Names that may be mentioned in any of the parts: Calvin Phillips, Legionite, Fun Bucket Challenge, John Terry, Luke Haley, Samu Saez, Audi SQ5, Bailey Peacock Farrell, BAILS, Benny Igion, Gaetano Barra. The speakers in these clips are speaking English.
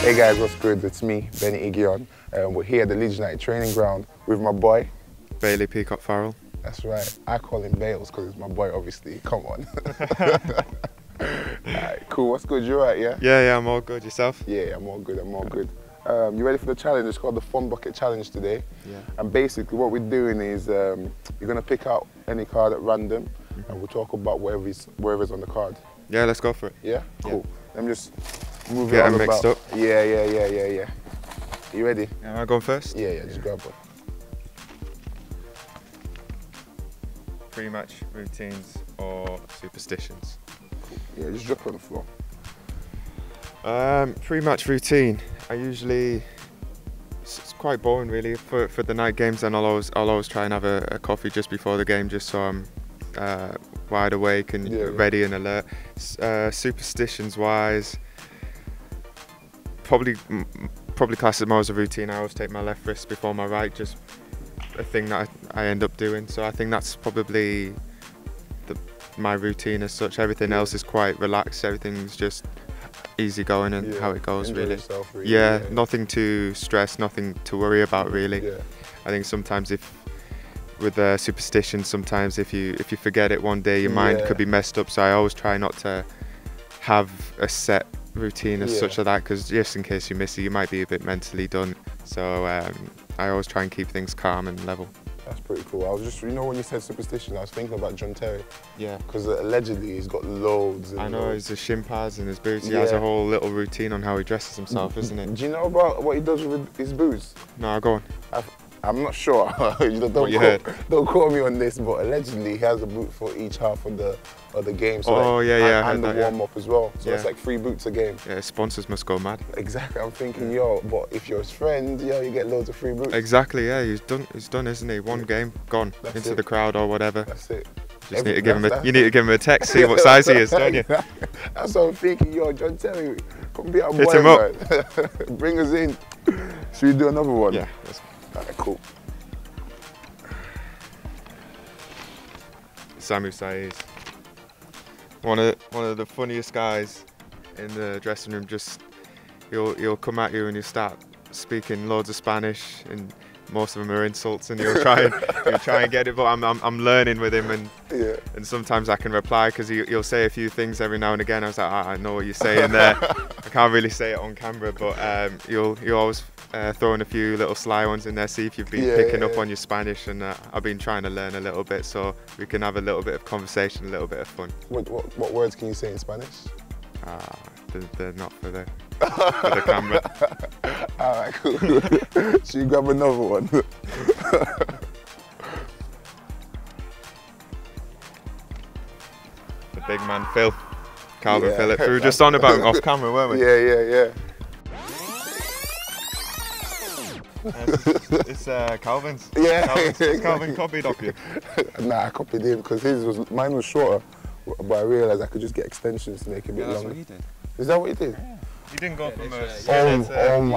Hey guys, what's good? It's me, Benny Igion. We're here at the Legionite training ground with my boy, Bailey Peacock Farrell. That's right. I call him Bales because he's my boy, obviously. Come on. Alright, cool. What's good? You alright, yeah? Yeah, I'm all good. Yourself? Yeah, I'm all good. I'm all good. You ready for the challenge? It's called the Fun Bucket Challenge today. Yeah. And basically what we're doing is you're going to pick out any card at random and we'll talk about whatever's on the card. Yeah, let's go for it. Yeah? Cool. Yeah. Let me just move it on about. Mixed up. Yeah. You ready? Am I going first? Yeah, just grab one. Pretty much routines or superstitions. Cool. Yeah, just drop it on the floor. Pretty much routine. I usually, it's quite boring really, for the night games, and I'll always try and have a coffee just before the game, just so I'm wide awake and ready and alert. Superstitions wise, probably class it more as a routine. I always take my left wrist before my right, just a thing that I end up doing. So I think that's probably my routine as such. Everything else is quite relaxed, everything's just easy going and how it goes really. Yourself, really. Yeah, nothing to stress, nothing to worry about really. Yeah. I think sometimes with superstition, sometimes if you forget it one day, your mind could be messed up. So I always try not to have a set routine as such of that, because just in case you miss it, you might be a bit mentally done. So I always try and keep things calm and level. That's pretty cool. I was just, you know, when you said superstition, I was thinking about John Terry. Yeah. Because allegedly he's got loads. I know, he's the shin pads and his boots. He has a whole little routine on how he dresses himself, isn't it? Do you know about what he does with his boots? No, go on. I'm not sure. Don't quote me on this, but allegedly he has a boot for each half of the game. So and the warm-up as well. So it's like 3 boots a game. Yeah, sponsors must go mad. Exactly. I'm thinking, but if you're his friend, you get loads of free boots. Exactly, yeah, he's done, isn't he? One game, gone. That's into the crowd or whatever. That's it. You need to give him a text, see what size he is, don't you? That's what I'm thinking, John Terry, come be our boy, man. Bring us in. Should we do another one? Yeah. Alright, cool. Samu Saez. One of the funniest guys in the dressing room. Just he'll come at you and he'll start speaking loads of Spanish, and most of them are insults, and he'll try and get it. But I'm learning with him, and sometimes I can reply because he'll say a few things every now and again. I was like, I know what you're saying there. I can't really say it on camera, but you'll always. Throwing a few little sly ones in there, see if you've been picking up on your Spanish, and I've been trying to learn a little bit so we can have a little bit of conversation, a little bit of fun. What words can you say in Spanish? They're not for the camera. Alright, cool. Should you grab another one? The big man Phil, Calvin Phillips. We were just on about him off camera, weren't we? Yeah. It's Calvin's. Yeah. Calvin copied off you. Nah, I copied him because mine was shorter, but I realised I could just get extensions to make it a bit longer. That's what he did. Is that what he did? Yeah. You didn't go from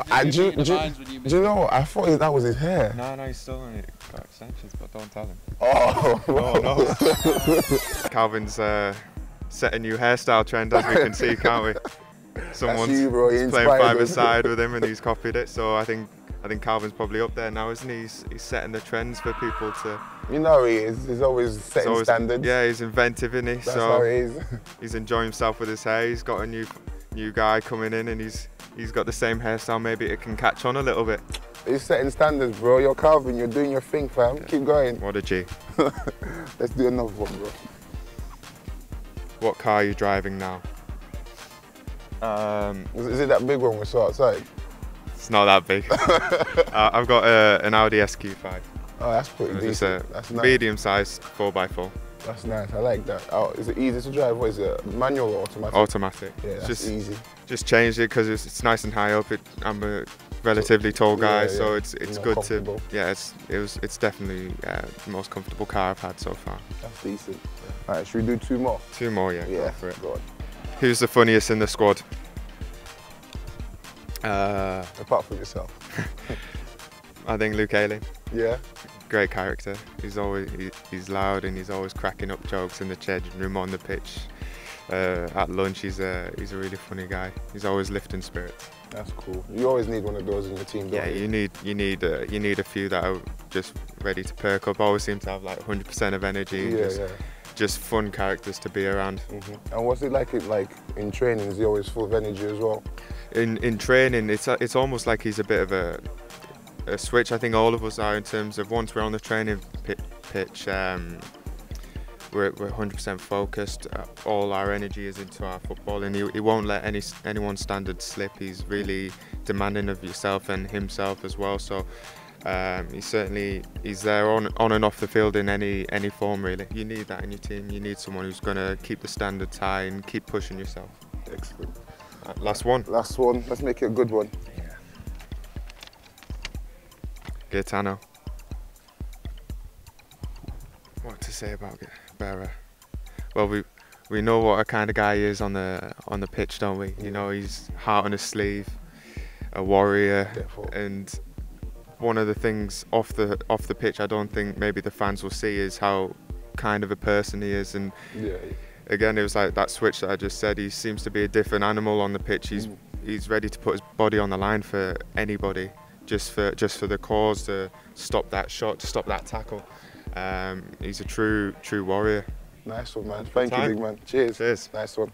a... Do you know, I thought that was his hair. No, he's still only got extensions, but don't tell him. Oh. No. Calvin's set a new hairstyle trend, as we can see, can't we? Someone's playing five-a-side with him and he's copied it, so I think Calvin's probably up there now, isn't he? He's setting the trends for people to... You know he is. He's always setting standards. Yeah, he's inventive, isn't he? That's how he is. He's enjoying himself with his hair. He's got a new guy coming in, and he's got the same hairstyle. Maybe it can catch on a little bit. He's setting standards, bro. You're Calvin. You're doing your thing, fam. Yeah. Keep going. What a G. Let's do another one, bro. What car are you driving now? Is it that big one we saw outside? It's not that big. I've got an Audi SQ5. Oh, that's pretty decent. It's that's nice. Medium-sized 4x4. That's nice. I like that. Is it easy to drive? What is it? Manual or automatic? Automatic. Yeah, that's easy. Just changed it because it's nice and high up. I'm a relatively tall guy, so it's good to. Yeah, it's definitely the most comfortable car I've had so far. That's decent. Yeah. All right, should we do 2 more? 2 more, yeah. Yeah. Go for it. Go on. Who's the funniest in the squad? Apart from yourself. I think Luke Haley. Yeah. Great character. He's always loud and he's always cracking up jokes in the changing room, on the pitch. at lunch. He's a really funny guy. He's always lifting spirits. That's cool. You always need one of those in your team, don't you? Yeah, you need a few that are just ready to perk up. Always seem to have like 100% of energy. Yeah, just fun characters to be around. Mm-hmm. And what's it like? In training, is he always full of energy as well? In training, it's almost like he's a bit of a switch. I think all of us are, in terms of once we're on the training pitch. We're 100% focused. All our energy is into our football, and he won't let anyone's standards slip. He's really demanding of yourself and himself as well. So he's there on and off the field in any form really. You need that in your team. You need someone who's going to keep the standards high and keep pushing yourself. Excellent. Last one. Last one. Let's make it a good one. Yeah. Gaetano. What to say about Gaetano? Well, we know what a kind of guy he is on the pitch, don't we? You know, he's heart on his sleeve, a warrior, and one of the things off the pitch I don't think maybe the fans will see is how kind of a person he is. And again, it was like that switch that I just said. He seems to be a different animal on the pitch. He's ready to put his body on the line for anybody, just for the cause, to stop that shot, to stop that tackle. He's a true warrior. Nice one, man. Thank you, big man. Cheers. Nice one.